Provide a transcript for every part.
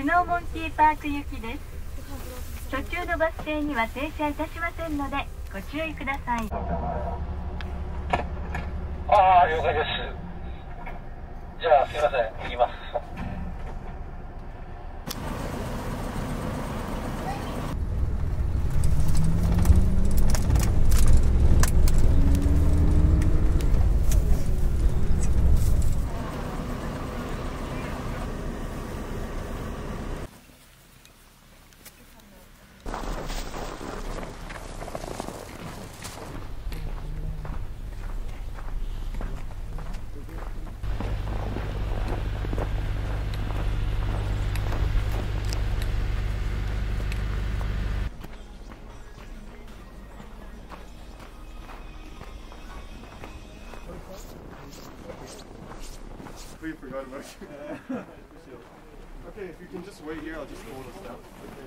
スノーモンキーパーク行きです。途中のバス停には停車いたしませんのでご注意ください。ああ、了解です。じゃあすいません、行きます。We forgot about you. Okay, if you can just wait here, I'll just go on the step. Okay.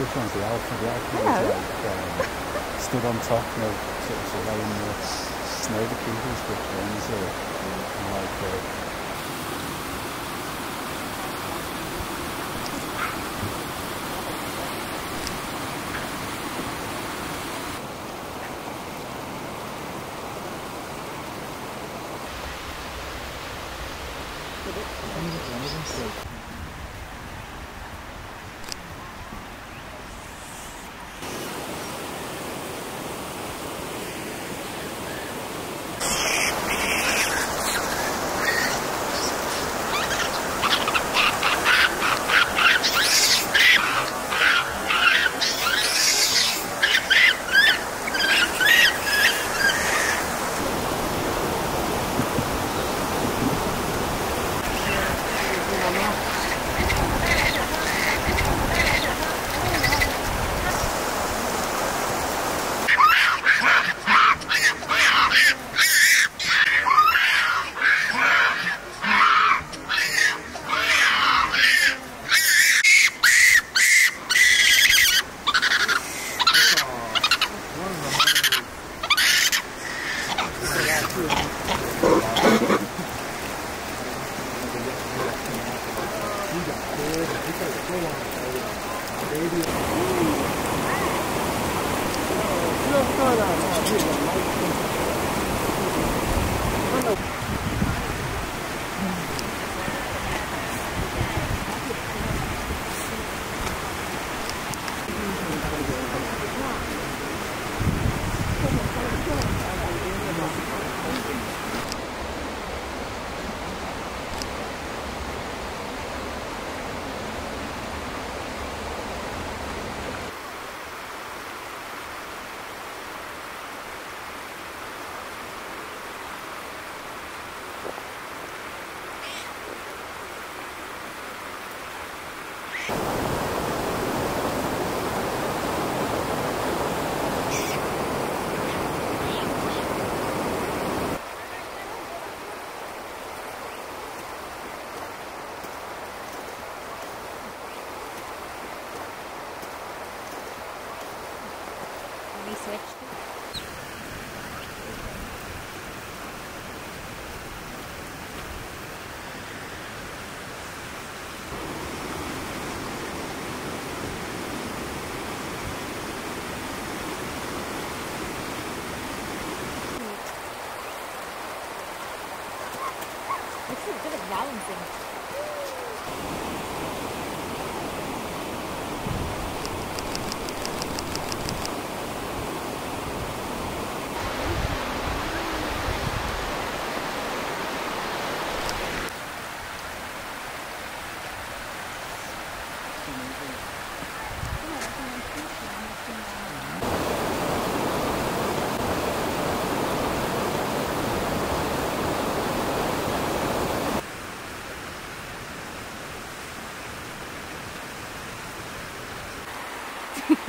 Which one's the alpha? The alpha is like stood on top and sort of surveying the snow bikinis, which ones are like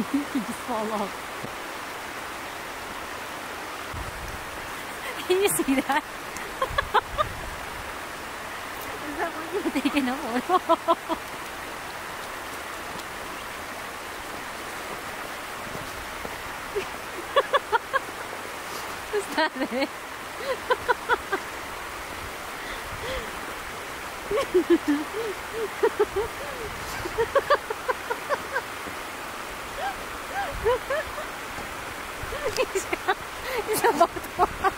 you can just fall off. Can you see that? Is that what you were taking a photo of? Is that it? He's about to fall off.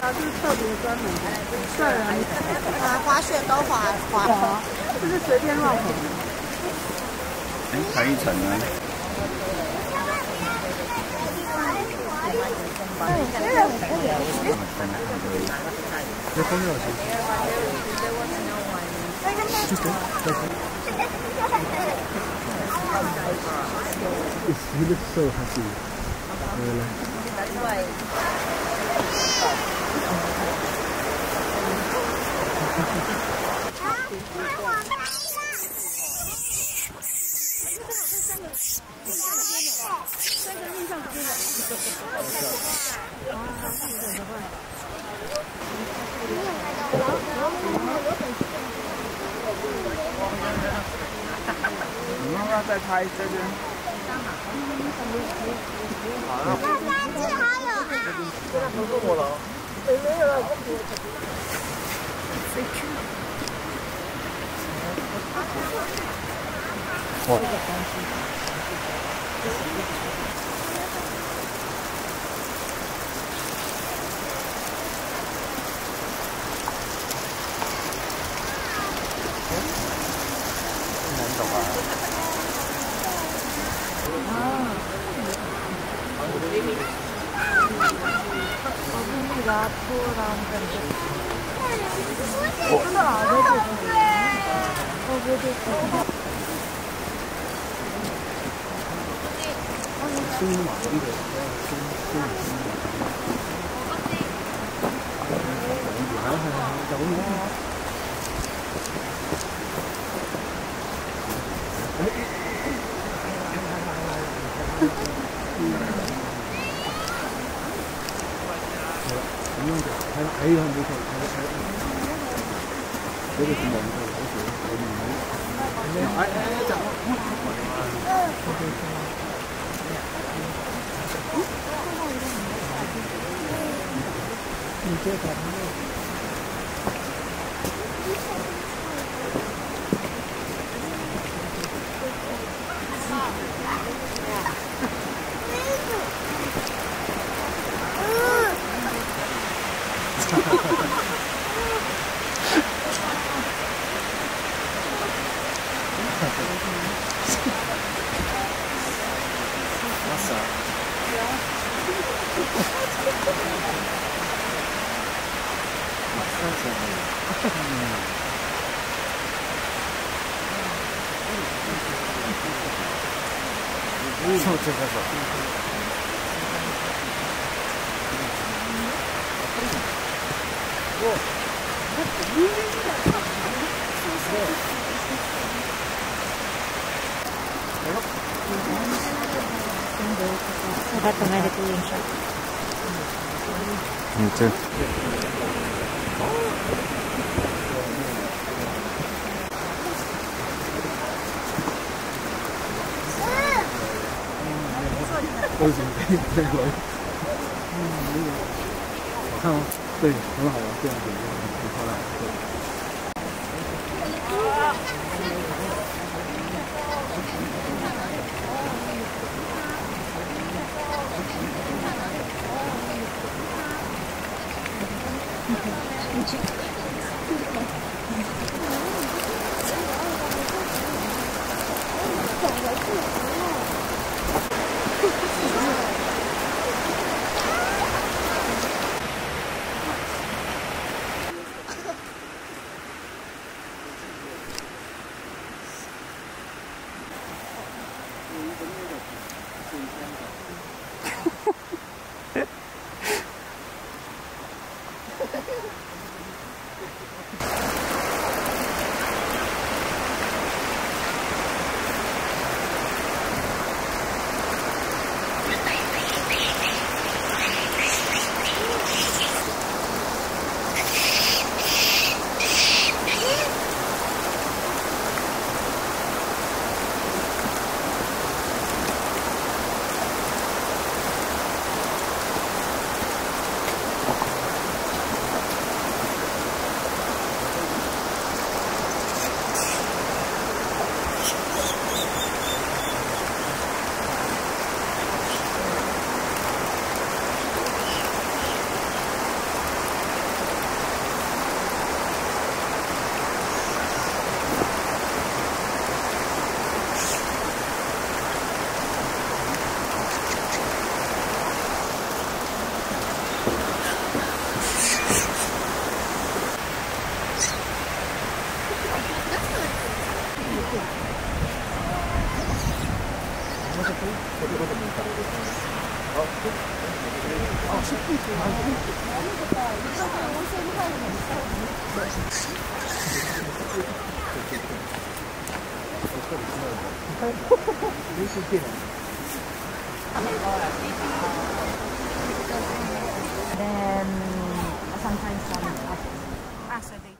它就是特别专门帅人滑雪都滑，就是随便乱滑。哎，还一层呢。You look so happy. Really? 好， Then sometimes some.